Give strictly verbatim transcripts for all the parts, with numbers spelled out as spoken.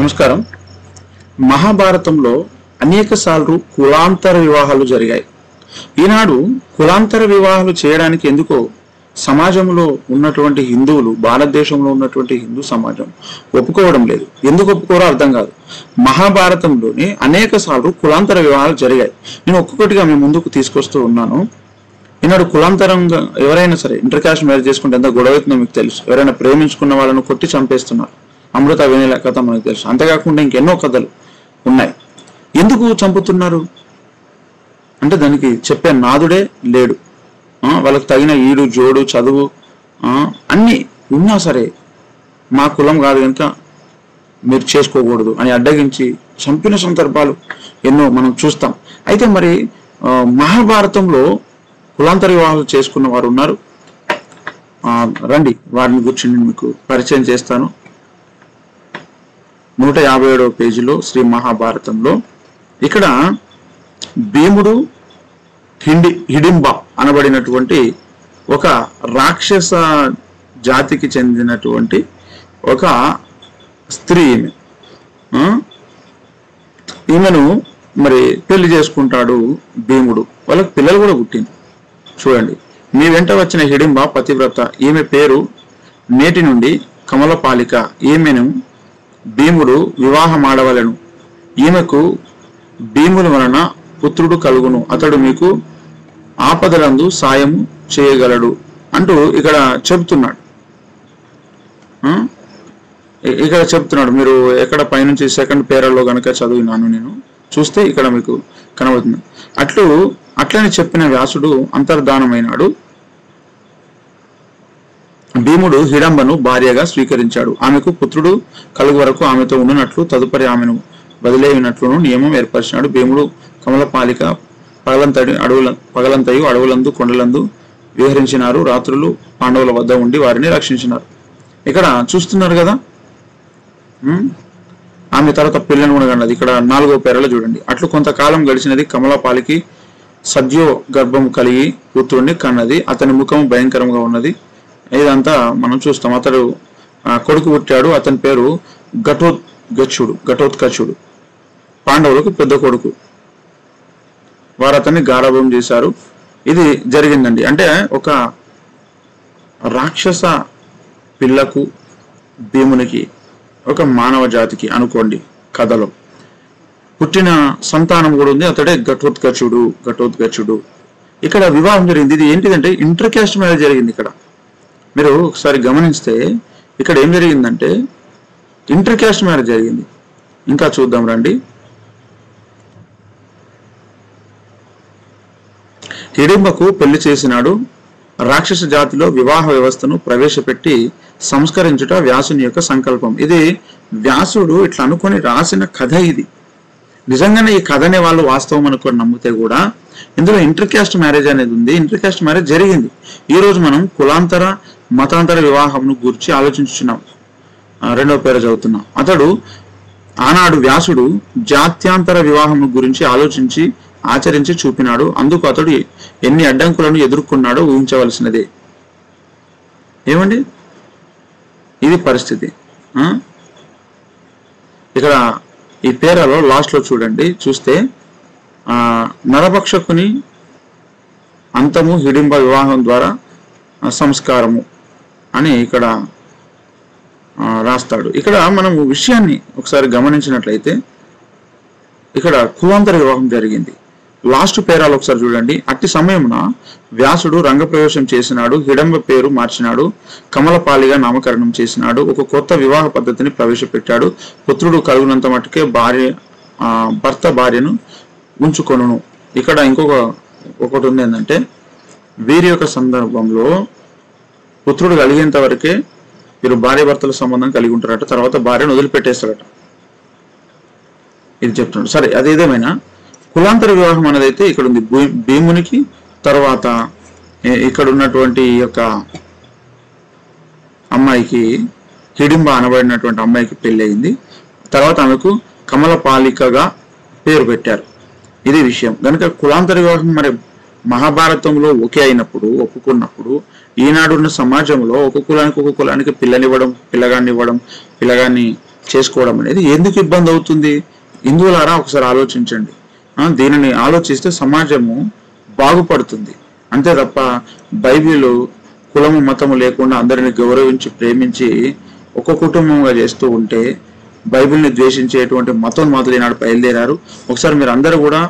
నమస్కారం. మహాభారతంలో అనేక సార్లు కులాంతర వివాహాలు జరిగాయి. ఈనాడు కులాంతర వివాహాలు చేయడానికి ఎందుకో సమాజంలో ఉన్నటువంటి హిందువులు, భారతదేశంలో ఉన్నటువంటి హిందూ సమాజం ఒప్పుకోవడం లేదు. ఎందుకు ఒప్పుకోరో అర్థం కాదు. మహాభారతంలోనే అనేక సార్లు కులాంతర వివాహాలు జరిగాయి. నేను ఒక్కొక్కటిగా మీ ముందుకు తీసుకొస్తూ ఉన్నాను. ఈనాడు కులాంతరంగా ఎవరైనా సరే ఇంటర్కాస్ట్ మ్యారేజ్ చేసుకుంటే ఎంత గొడవ అవుతుందో మీకు తెలుసు. ఎవరైనా ప్రేమించుకున్న వాళ్ళను కొట్టి చంపేస్తున్నారు. అమృత వినేల కథ మనకు తెలుసు. అంతేకాకుండా ఇంకెన్నో కథలు ఉన్నాయి. ఎందుకు చంపుతున్నారు అంటే దానికి చెప్పే నాదుడే లేడు. వాళ్ళకి తగిన ఈడు జోడు చదువు అన్నీ ఉన్నా సరే మా కులం కాదు కనుక మీరు చేసుకోకూడదు అని అడ్డగించి చంపిన సందర్భాలు ఎన్నో మనం చూస్తాం. అయితే మరి మహాభారతంలో కులాంతర వివాహాలు చేసుకున్న వారు ఉన్నారు. రండి, వారిని గురించి నేను మీకు పరిచయం చేస్తాను. నూట యాభై ఏడవ పేజీలో శ్రీ మహాభారతంలో ఇక్కడ భీముడు హిండి హిడింబ అనబడినటువంటి ఒక రాక్షస జాతికి చెందినటువంటి ఒక స్త్రీ ఈమె. ఈమెను మరి పెళ్లి చేసుకుంటాడు భీముడు. వాళ్ళకి పిల్లలు కూడా పుట్టింది. చూడండి, మీ వెంట వచ్చిన హిడింబ పతివ్రత, ఈమె పేరు నేటి నుండి కమలపాలిక. ఈమెను భీముడు వివాహం ఆడవలను. ఈమెకు భీముని వలన పుత్రుడు కలుగును. అతడు మీకు ఆపదలందు సాయం చేయగలడు అంటూ ఇక్కడ చెబుతున్నాడు. ఇక్కడ చెప్తున్నాడు. మీరు ఎక్కడ పైనుంచి సెకండ్ పేరాలో కనుక చదివినాను నేను చూస్తే ఇక్కడ మీకు కనబడుతుంది. అట్లు అట్లని చెప్పిన వ్యాసుడు అంతర్ధానమైనాడు. భీముడు హిడంబను భార్యగా స్వీకరించాడు. ఆమెకు పుత్రుడు కలుగు వరకు ఆమెతో ఉన్నట్లు తదుపరి ఆమెను వదిలేనట్లును నియమం ఏర్పరిచినాడు. భీముడు కమలపాలిక పగలంతడి అడవుల పగలంతయు అడవులందు కొండలందు విహరించినారు. రాత్రులు పాండవుల వద్ద ఉండి వారిని రక్షించినారు. ఇక్కడ చూస్తున్నారు కదా, ఆమె తర్వాత పిల్లను కూడా కన్నది. ఇక్కడ నాలుగో పేరలో చూడండి. అట్లు కొంతకాలం గడిచినది. కమలపాలికి సద్యో గర్భం కలిగి పుత్రుడిని కన్నది. అతని ముఖం భయంకరంగా ఉన్నది. ఇదంతా మనం చూస్తాం. అతడు కొడుకు పుట్టాడు. అతని పేరు ఘటోత్గచుడు ఘటోత్గచుడు పాండవులకు పెద్ద కొడుకు. వారు అతన్ని గారాభం చేశారు. ఇది జరిగిందండి. అంటే ఒక రాక్షస పిల్లకు భీమునికి, ఒక మానవ జాతికి అనుకోండి కథలో పుట్టిన సంతానం కూడా ఉంది. అతడే ఘటోత్గచుడు ఘటోత్గచుడు ఇక్కడ వివాహం జరిగింది. ఇది ఏంటిదంటే ఇంటర్కాస్ట్ మ్యారేజ్ జరిగింది. ఇక్కడ మీరు ఒకసారి గమనిస్తే ఇక్కడ ఏం జరిగిందంటే ఇంటర్కాస్ట్ మ్యారేజ్ జరిగింది. ఇంకా చూద్దాం రండి. హిడింబకు పెళ్లి చేసినాడు. రాక్షస జాతిలో వివాహ వ్యవస్థను ప్రవేశపెట్టి సంస్కరించుట వ్యాసుని యొక్క సంకల్పం. ఇది వ్యాసుడు ఇట్లా అనుకొని రాసిన కథ. ఇది నిజంగానే ఈ కథ అనే వాళ్ళు వాస్తవం అనుకొని నమ్మితే కూడా ఇందులో ఇంటర్కాస్ట్ మ్యారేజ్ అనేది ఉంది. ఇంటర్కాస్ట్ మ్యారేజ్ జరిగింది. ఈ రోజు మనం కులాంతర మతాంతర వివాహంను గురించి ఆలోచించున్నాం. రెండవ పేరు చదువుతున్నాం. అతడు ఆనాడు వ్యాసుడు జాత్యాంతర వివాహం గురించి ఆలోచించి ఆచరించి చూపినాడు. అందుకు అతడు ఎన్ని అడ్డంకులను ఎదుర్కొన్నాడో ఊహించవలసినదే. ఏమండి, ఇది పరిస్థితి. ఇక్కడ ఈ పేరాలో లాస్ట్లో చూడండి, చూస్తే ఆ నరభక్షకుని అంతము హిడింబ వివాహం ద్వారా సంస్కారము అని ఇక్కడ రాస్తాడు. ఇక్కడ మనం విషయాన్ని ఒకసారి గమనించినట్లయితే ఇక్కడ కులాంతర వివాహం జరిగింది. లాస్ట్ పేరాలు ఒకసారి చూడండి. అట్టి సమయమున వ్యాసుడు రంగప్రవేశం చేసినాడు. హిడంబ పేరు మార్చినాడు. కమలపాలిగా నామకరణం చేసినాడు. ఒక కొత్త వివాహ పద్ధతిని ప్రవేశపెట్టాడు. పుత్రుడు కలుగునంత మటుకే భార్య భర్త భార్యను ఉంచుకొను. ఇక్కడ ఇంకొక ఒకటి ఉంది ఏంటంటే, వీరి యొక్క సందర్భంలో పుత్రుడు కలిగేంత వరకే వీరు భార్య భర్తల సంబంధం కలిగి ఉంటారట. తర్వాత భార్యను వదిలిపెట్టేస్తారట. ఇది చెప్తున్నాడు. సరే, అదేదేమైనా కులాంతర వివాహం అనేది అయితే ఇక్కడ ఉంది. భీమునికి తర్వాత ఇక్కడ ఉన్నటువంటి యొక్క అమ్మాయికి, హిడింబ అనబడినటువంటి అమ్మాయికి పెళ్లి అయింది. తర్వాత ఆమెకు కమలపాలికగా పేరు పెట్టారు. ఇది విషయం కనుక కులాంతర వివాహం మరి మహాభారతంలో ఒకే అయినప్పుడు, ఒప్పుకున్నప్పుడు, ఈనాడున్న సమాజంలో ఒక కులానికి ఒక కులానికి పిల్లనివ్వడం, పిల్లగాన్ని ఇవ్వడం, పిల్లగాన్ని చేసుకోవడం అనేది ఎందుకు ఇబ్బంది అవుతుంది? హిందువులారా ఒకసారి ఆలోచించండి. దీనిని ఆలోచిస్తే సమాజము బాగుపడుతుంది. అంతే తప్ప బైబిల్ కులము మతము లేకుండా అందరిని గౌరవించి ప్రేమించి ఒక కుటుంబంగా చేస్తూ ఉంటే బైబిల్ని ద్వేషించేటువంటి మతోన్మాదులు ఈనాడు బయలుదేరారు. ఒకసారి మీరు అందరూ కూడా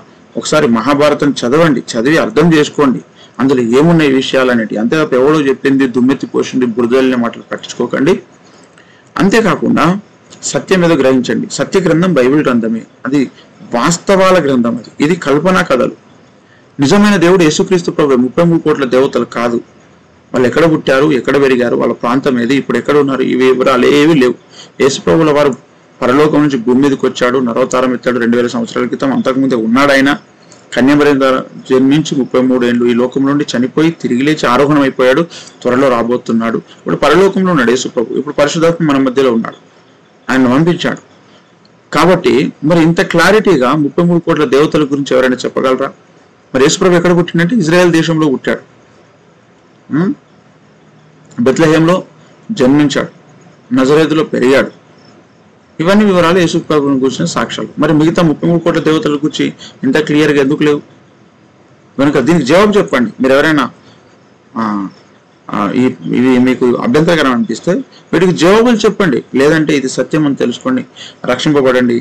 ఒకసారి మహాభారతం చదవండి, చదివి అర్థం చేసుకోండి అందులో ఏమున్నాయి విషయాలు అనేవి. అంతేకాక ఎవడో చెప్పింది దుమ్మెత్తి పోసింది బురదల్ని మాటలు పట్టించుకోకండి. అంతేకాకుండా సత్యం ఏదో గ్రహించండి. సత్య గ్రంథం బైబిల్ గ్రంథమే, అది వాస్తవాల గ్రంథం. అది ఇది కల్పనా కథలు. నిజమైన దేవుడు యేసుక్రీస్తు ప్రభు ముప్పై మూడు కోట్ల దేవతలు కాదు. వాళ్ళు ఎక్కడ పుట్టారు, ఎక్కడ పెరిగారు, వాళ్ళ ప్రాంతం ఏది, ఇప్పుడు ఎక్కడ ఉన్నారు, ఈ వివరాలు ఏవి లేవు. యేసు ప్రభుల వారు పరలోకం నుంచి భూమి మీదకి వచ్చాడు, నరోతారం ఎత్తాడు రెండు వేల సంవత్సరాల క్రితం. అంతకుముందే ఉన్నాడు ఆయన. కన్యమరి జన్మించి ముప్పై మూడు ఏళ్ళు ఈ లోకం నుండి చనిపోయి తిరిగి లేచి ఆరోహణం అయిపోయాడు, త్వరలో రాబోతున్నాడు. ఇప్పుడు పరలోకంలో ఉన్నాడు యేసు ప్రభు. ఇప్పుడు పరిశుద్ధాత్మ మన మధ్యలో ఉన్నాడు, ఆయన పంపించాడు. కాబట్టి మరి ఇంత క్లారిటీగా ముప్పై మూడు కోట్ల దేవతల గురించి ఎవరైనా చెప్పగలరా? మరి యేసు ప్రభు ఎక్కడ పుట్టిందంటే ఇజ్రాయెల్ దేశంలో పుట్టాడు, బెత్లెహేంలో జన్మించాడు, నజరేతులో పెరిగాడు. ఇవన్నీ వివరాలు యేసు ప్రభువుని గురించిన సాక్ష్యాలు. మరి మిగతా ముప్పై మూడు కోట్ల దేవతల గురించి ఇంత క్లియర్గా ఎందుకు లేవు? కనుక దీనికి జవాబు చెప్పండి. మీరు ఎవరైనా ఇది మీకు అభ్యంతరకరం అనిపిస్తే వీటికి జవాబులు చెప్పండి, లేదంటే ఇది సత్యం అని తెలుసుకోండి, రక్షింపబడండి.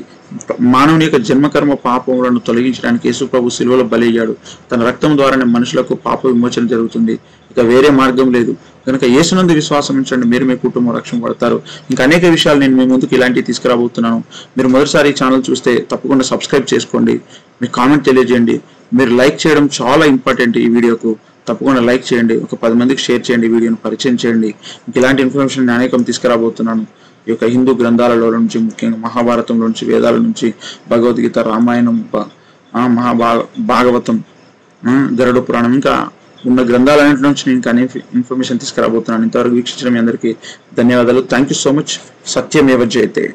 మానవుని యొక్క జన్మకర్మ పాపములను తొలగించడానికి యేసు ప్రభు సిలువలో బలయ్యాడు. తన రక్తం ద్వారానే మనుషులకు పాప విమోచన జరుగుతుంది, ఇక వేరే మార్గం లేదు. కనుక యేసునందు విశ్వాసం ఉంచండి, మీరు మీ కుటుంబం రక్షింపబడతారు. ఇంకా అనేక విషయాలు నేను మీ ముందుకు ఇలాంటివి తీసుకురాబోతున్నాను. మీరు మొదటిసారి ఈ ఛానల్ చూస్తే తప్పకుండా సబ్స్క్రైబ్ చేసుకోండి, మీ కామెంట్ తెలియజేయండి. మీరు లైక్ చేయడం చాలా ఇంపార్టెంట్. ఈ వీడియోకు తప్పకుండా లైక్ చేయండి, ఒక పది మందికి షేర్ చేయండి, వీడియోను పరిచయం చేయండి. ఇలాంటి ఇన్ఫర్మేషన్ నేను అనేకం తీసుకురాబోతున్నాను. ఈ యొక్క హిందూ గ్రంథాలలో నుంచి, ముఖ్యంగా మహాభారతంలో నుంచి, వేదాల నుంచి, భగవద్గీత, రామాయణం, మహాభాగ భాగవతం, గరుడ పురాణం, ఇంకా ఉన్న గ్రంథాలన్నింటి నుంచి నేను ఇంకా ఇన్ఫర్మేషన్ తీసుకురాబోతున్నాను. ఇంతవరకు వీక్షించిన మీ అందరికీ ధన్యవాదాలు. Thank you so much. సత్యమేవ జయతే.